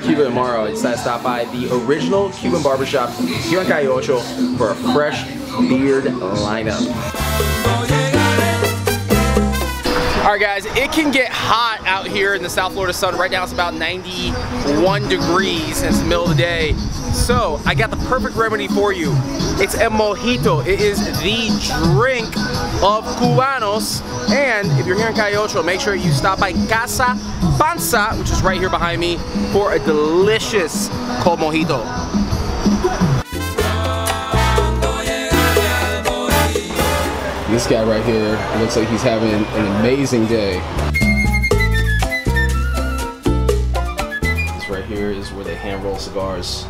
going to Cuba tomorrow, I decided to stop by the original Cuban barbershop here in Calle Ocho for a fresh beard lineup. Alright guys, it can get hot out here in the South Florida sun. Right now it's about 91 degrees and it's the middle of the day. So I got the perfect remedy for you. It's a mojito. It is the drink of Cubanos. And if you're here in Calle Ocho, make sure you stop by Casa Panza, which is right here behind me, for a delicious cold mojito. This guy right here looks like he's having an amazing day. This right here is where they hand roll cigars.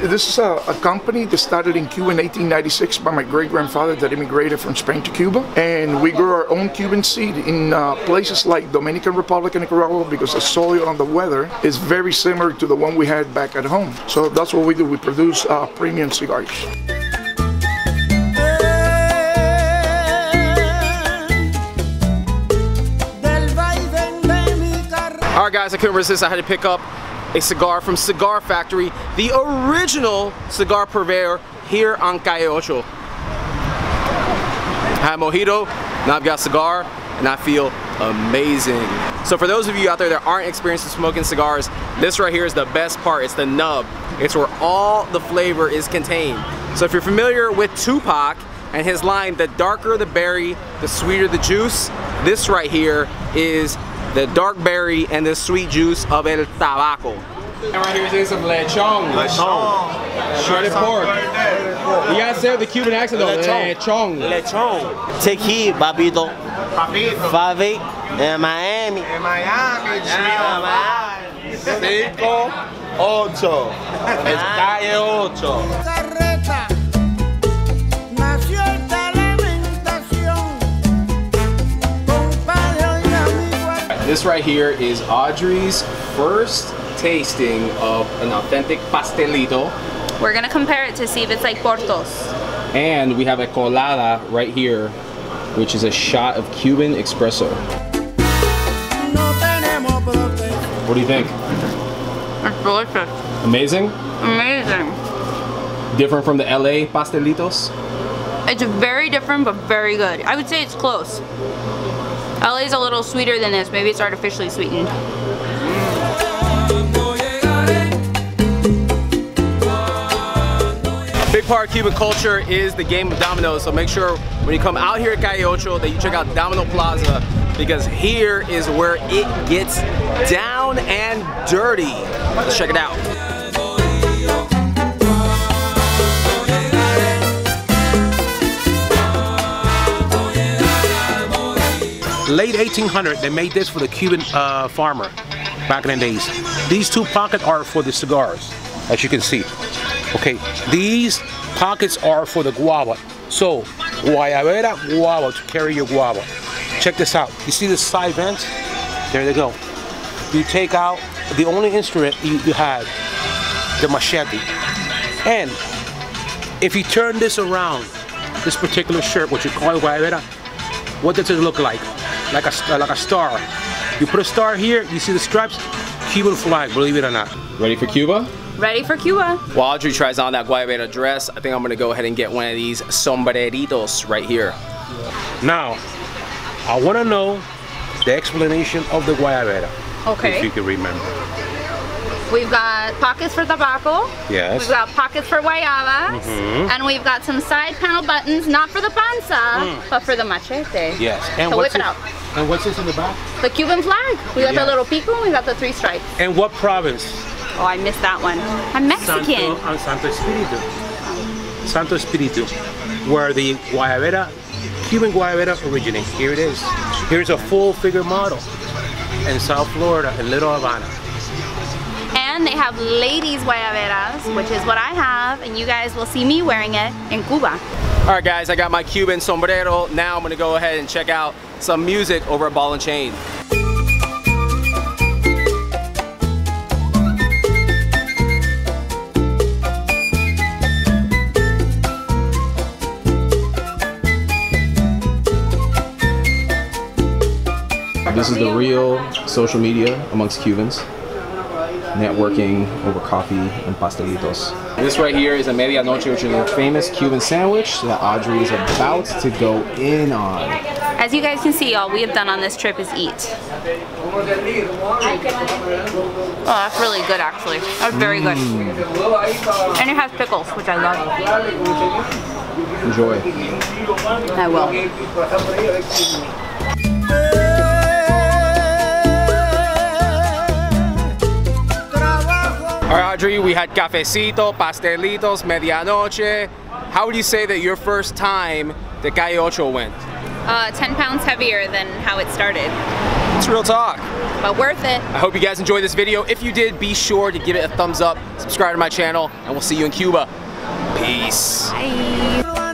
This is a company that started in Cuba in 1896 by my great-grandfather that immigrated from Spain to Cuba. And we grew our own Cuban seed in places like Dominican Republic and Nicaragua because the soil and the weather is very similar to the one we had back at home. So that's what we do. We produce premium cigars. All right, guys, I couldn't resist. I had to pick up a cigar from Cigar Factory, the original cigar purveyor here on Calle Ocho. I had mojito, now I've got a cigar, and I feel amazing. So for those of you out there that aren't experienced with smoking cigars, this right here is the best part. It's the nub. It's where all the flavor is contained. So if you're familiar with Tupac and his line, the darker the berry, the sweeter the juice, this right here is the dark berry and the sweet juice of el tabaco. And right here is some lechon. Lechon. Shredded pork. You gotta say the Cuban accent though. Lechon. Lechon. Take heed, papito. Papito. Favi. In Miami. In Miami. Miami. Cinco. Ocho. Es Calle Ocho. This right here is Audrey's first tasting of an authentic pastelito. We're gonna compare it to see if it's like Portos. And we have a colada right here, which is a shot of Cuban espresso. What do you think? It's delicious. Amazing? Amazing. Different from the LA pastelitos? It's very different, but very good. I would say it's close. LA's a little sweeter than this. Maybe it's artificially sweetened. A big part of Cuban culture is the game of dominoes, so make sure when you come out here at Calle Ocho that you check out Domino Plaza, because here is where it gets down and dirty. Let's check it out. Late 1800, they made this for the Cuban farmer back in the days. These two pockets are for the cigars, as you can see. Okay, these pockets are for the guava. So, guayabera, guava, to carry your guava. Check this out. You see the side vents? There they go. You take out the only instrument you had, the machete. And if you turn this around, this particular shirt, what you call guayabera, what does it look like? Like a star. You put a star here, you see the stripes, Cuban flag, believe it or not. Ready for Cuba? Ready for Cuba. While Audrey tries on that guayabera dress, I think I'm gonna go ahead and get one of these sombreritos right here. Now, I wanna know the explanation of the guayabera. Okay. If you can remember. We've got pockets for tobacco. Yes. We've got pockets for guayabas. Mm-hmm. And we've got some side panel buttons, not for the panza, but for the machete. Yes. And so whip it out. And what's this in the back? The Cuban flag. We got the little pico and we got the 3 stripes. And what province? Oh, I missed that one. I'm Mexican. Santo Espíritu. Santo Espíritu, where the guayabera, Cuban guayabera originates. Here it is. Here's a full figure model in South Florida, in Little Havana. They have ladies guayaberas, which is what I have, and you guys will see me wearing it in Cuba. Alright guys, I got my Cuban sombrero. Now I'm gonna go ahead and check out some music over at Ball and Chain. This is the real social media amongst Cubans. Networking over coffee and pastelitos. This right here is a medianoche, which is a famous Cuban sandwich that Audrey is about to go in on. As you guys can see, all we have done on this trip is eat. Oh, that's really good actually. That was very good. And it has pickles, which I love. Enjoy. I will. Alright, Audrey, we had cafecito, pastelitos, medianoche. How would you say that your first time the Calle Ocho went? 10 pounds heavier than how it started. It's real talk. But worth it. I hope you guys enjoyed this video. If you did, be sure to give it a thumbs up, subscribe to my channel, and we'll see you in Cuba. Peace. Bye.